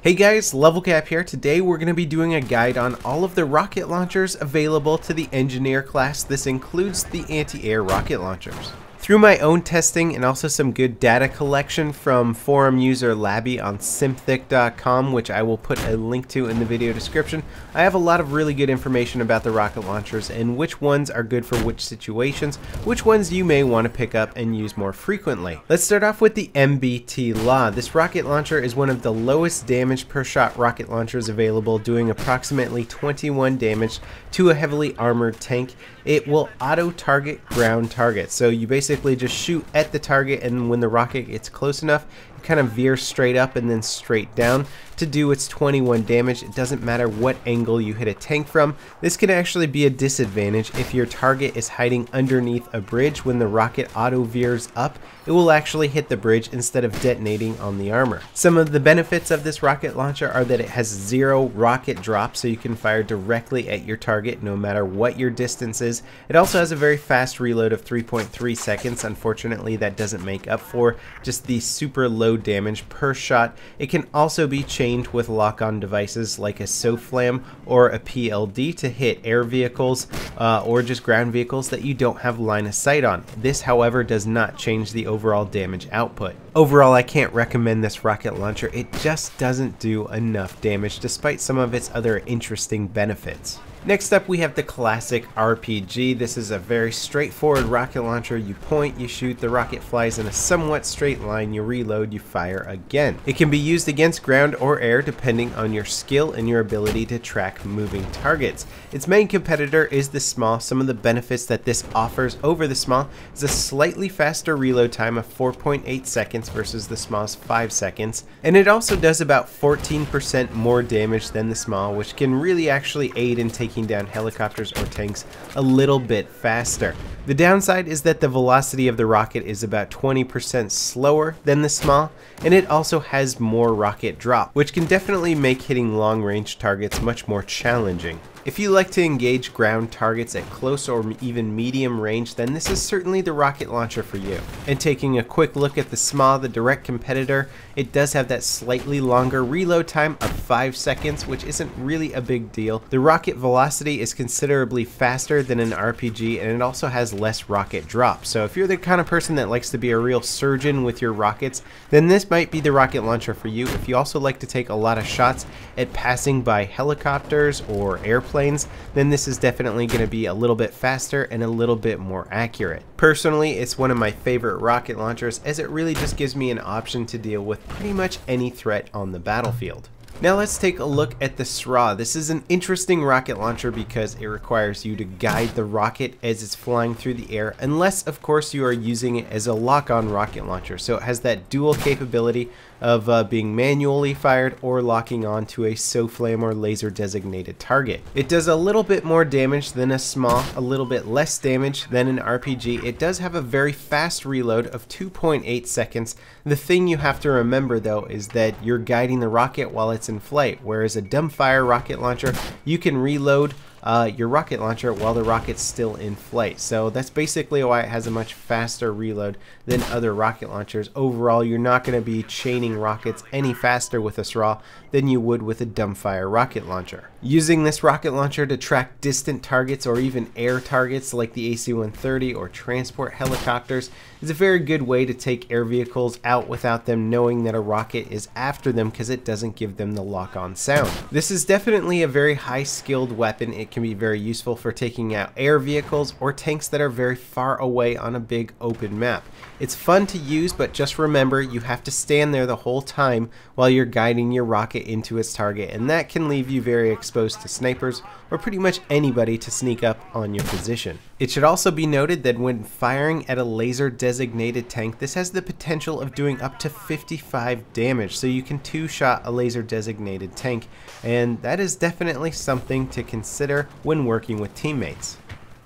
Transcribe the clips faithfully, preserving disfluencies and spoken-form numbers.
Hey guys, LevelCap here. Today we're going to be doing a guide on all of the rocket launchers available to the Engineer class. This includes the anti-air rocket launchers. Through my own testing and also some good data collection from forum user Labby on Symthic dot com, which I will put a link to in the video description, I have a lot of really good information about the rocket launchers and which ones are good for which situations, which ones you may want to pick up and use more frequently. Let's start off with the M B T Law. This rocket launcher is one of the lowest damage per shot rocket launchers available, doing approximately twenty-one damage to a heavily armored tank. It will auto-target ground targets, so you basically just shoot at the target, and when the rocket gets close enough, it kind of veers straight up and then straight down to do its twenty-one damage. It doesn't matter what angle you hit a tank from. This can actually be a disadvantage if your target is hiding underneath a bridge. When the rocket auto veers up, it will actually hit the bridge instead of detonating on the armor. Some of the benefits of this rocket launcher are that it has zero rocket drop, so you can fire directly at your target no matter what your distance is. It also has a very fast reload of three point three seconds. Unfortunately, that doesn't make up for just the super low damage per shot. It can also be changed with lock-on devices like a SOFLAM or a P L D to hit air vehicles uh, or just ground vehicles that you don't have line of sight on. This, however, does not change the overall damage output. Overall, I can't recommend this rocket launcher. It just doesn't do enough damage despite some of its other interesting benefits. Next up, we have the classic R P G. This is a very straightforward rocket launcher. You point, you shoot, the rocket flies in a somewhat straight line, you reload, you fire again. It can be used against ground or air depending on your skill and your ability to track moving targets. Its main competitor is the SMAW. Some of the benefits that this offers over the SMAW is a slightly faster reload time of four point eight seconds versus the SMAW's five seconds, and it also does about fourteen percent more damage than the SMAW, which can really actually aid in taking taking down helicopters or tanks a little bit faster. The downside is that the velocity of the rocket is about twenty percent slower than the SMAW, and it also has more rocket drop, which can definitely make hitting long-range targets much more challenging. If you like to engage ground targets at close or even medium range, then this is certainly the rocket launcher for you. And taking a quick look at the SMAW, the direct competitor, it does have that slightly longer reload time of five seconds, which isn't really a big deal. The rocket velocity is considerably faster than an R P G, and it also has less rocket drop. So if you're the kind of person that likes to be a real surgeon with your rockets, then this might be the rocket launcher for you. If you also like to take a lot of shots at passing by helicopters or airplanes, Planes, then this is definitely going to be a little bit faster and a little bit more accurate. Personally, it's one of my favorite rocket launchers, as it really just gives me an option to deal with pretty much any threat on the battlefield. Now let's take a look at the SRAW. This is an interesting rocket launcher because it requires you to guide the rocket as it's flying through the air, unless of course you are using it as a lock-on rocket launcher. So it has that dual capability of uh, being manually fired or locking on to a SOFLAM or laser designated target. It does a little bit more damage than a SMAW, a little bit less damage than an R P G. It does have a very fast reload of two point eight seconds. The thing you have to remember though is that you're guiding the rocket while it's in flight, whereas a dumbfire rocket launcher, you can reload uh, your rocket launcher while the rocket's still in flight. So that's basically why it has a much faster reload than other rocket launchers. Overall, you're not going to be chaining rockets any faster with a SRAW than you would with a dumbfire rocket launcher. Using this rocket launcher to track distant targets or even air targets like the A C one thirty or transport helicopters is a very good way to take air vehicles out without them knowing that a rocket is after them, because it doesn't give them the lock-on sound. This is definitely a very high-skilled weapon. It can be very useful for taking out air vehicles or tanks that are very far away on a big open map. It's fun to use, but just remember you have to stand there the whole time while you're guiding your rocket into its target, and that can leave you very exposed to snipers or pretty much anybody to sneak up on your position. It should also be noted that when firing at a laser designated tank, this has the potential of doing up to fifty-five damage, so you can two-shot a laser designated tank, and that is definitely something to consider when working with teammates.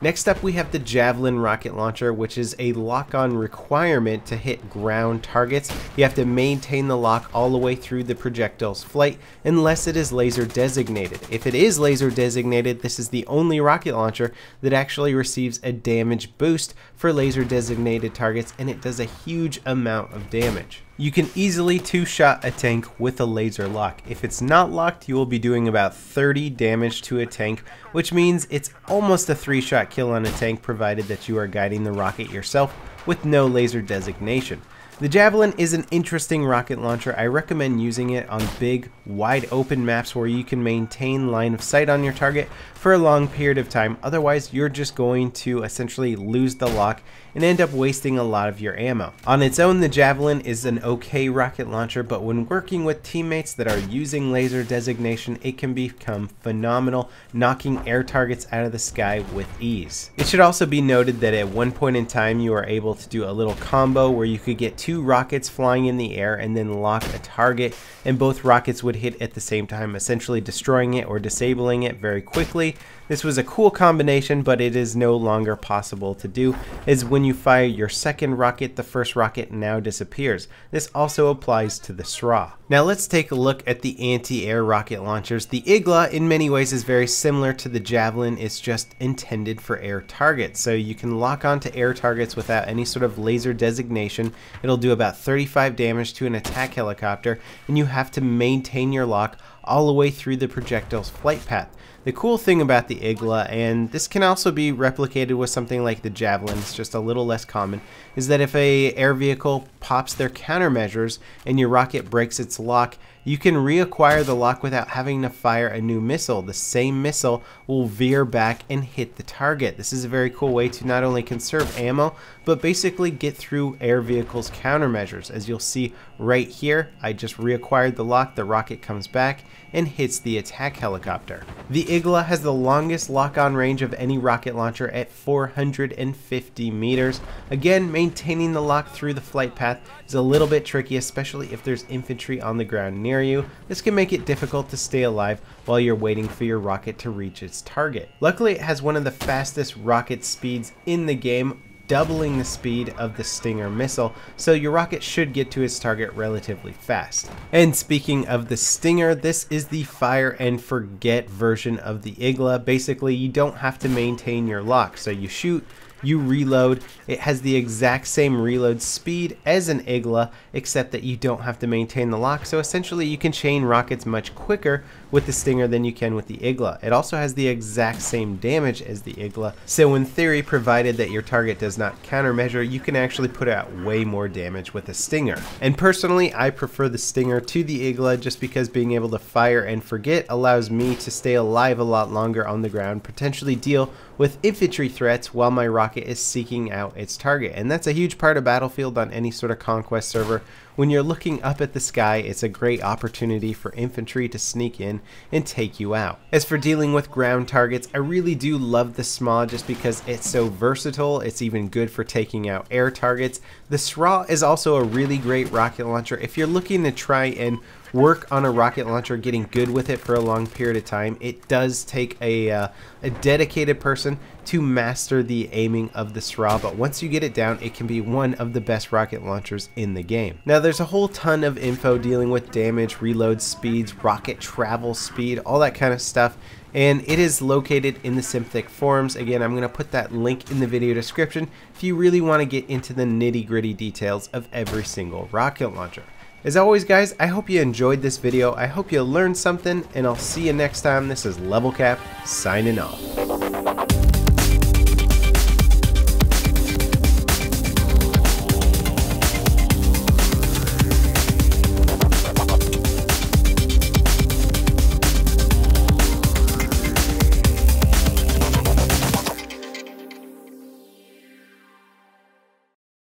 Next up, we have the Javelin rocket launcher, which is a lock-on requirement to hit ground targets. You have to maintain the lock all the way through the projectile's flight unless it is laser designated. If it is laser designated, this is the only rocket launcher that actually receives a damage boost for laser designated targets, and it does a huge amount of damage. you can easily two-shot a tank with a laser lock. If it's not locked, you will be doing about thirty damage to a tank, which means it's almost a three-shot kill on a tank, provided that you are guiding the rocket yourself with no laser designation. The Javelin is an interesting rocket launcher. I recommend using it on big, wide open maps where you can maintain line of sight on your target for a long period of time. Otherwise, you're just going to essentially lose the lock and end up wasting a lot of your ammo. On its own, the Javelin is an okay rocket launcher, but when working with teammates that are using laser designation, it can become phenomenal, knocking air targets out of the sky with ease. It should also be noted that at one point in time, you are able to do a little combo where you could get two Two rockets flying in the air and then lock a target, and both rockets would hit at the same time, essentially destroying it or disabling it very quickly. This was a cool combination, but it is no longer possible to do, as when you fire your second rocket, the first rocket now disappears. This also applies to the SRAW. Now let's take a look at the anti-air rocket launchers. The Igla in many ways is very similar to the Javelin. It's just intended for air targets, so you can lock onto air targets without any sort of laser designation. It'll do about thirty-five damage to an attack helicopter, and you have to maintain your lock all the way through the projectile's flight path. The cool thing about the Igla, and this can also be replicated with something like the Javelin, it's just a little less common, is that if a air vehicle pops their countermeasures and your rocket breaks its lock, you can reacquire the lock without having to fire a new missile. The same missile will veer back and hit the target. This is a very cool way to not only conserve ammo, but basically get through air vehicles' countermeasures. As you'll see right here, I just reacquired the lock, the rocket comes back and hits the attack helicopter. The Igla has the longest lock-on range of any rocket launcher at four hundred fifty meters. Again, maintaining the lock through the flight path is a little bit tricky, especially if there's infantry on the ground near you. This can make it difficult to stay alive while you're waiting for your rocket to reach its target. Luckily, it has one of the fastest rocket speeds in the game, doubling the speed of the Stinger missile, so your rocket should get to its target relatively fast. And speaking of the Stinger, this is the fire and forget version of the Igla. Basically, you don't have to maintain your lock, so you shoot, you reload. It has the exact same reload speed as an Igla, except that you don't have to maintain the lock, so essentially you can chain rockets much quicker with the Stinger than you can with the Igla. It also has the exact same damage as the Igla, so in theory, provided that your target does not countermeasure, you can actually put out way more damage with a Stinger. And personally, I prefer the Stinger to the Igla just because being able to fire and forget allows me to stay alive a lot longer on the ground, potentially deal with infantry threats while my rocket is seeking out its target. And that's a huge part of Battlefield on any sort of conquest server. When you're looking up at the sky, it's a great opportunity for infantry to sneak in and take you out. As for dealing with ground targets, I really do love the SMAW just because it's so versatile. It's even good for taking out air targets. The SRAW is also a really great rocket launcher. If you're looking to try and work on a rocket launcher, getting good with it for a long period of time, it does take a, uh, a dedicated person to master the aiming of the SRAW, but once you get it down, it can be one of the best rocket launchers in the game. Now there's a whole ton of info dealing with damage, reload speeds, rocket travel speed, all that kind of stuff, and it is located in the Symthic forums. Again, I'm going to put that link in the video description if you really want to get into the nitty-gritty details of every single rocket launcher. As always, guys, I hope you enjoyed this video. I hope you learned something, and I'll see you next time. This is LevelCap, signing off.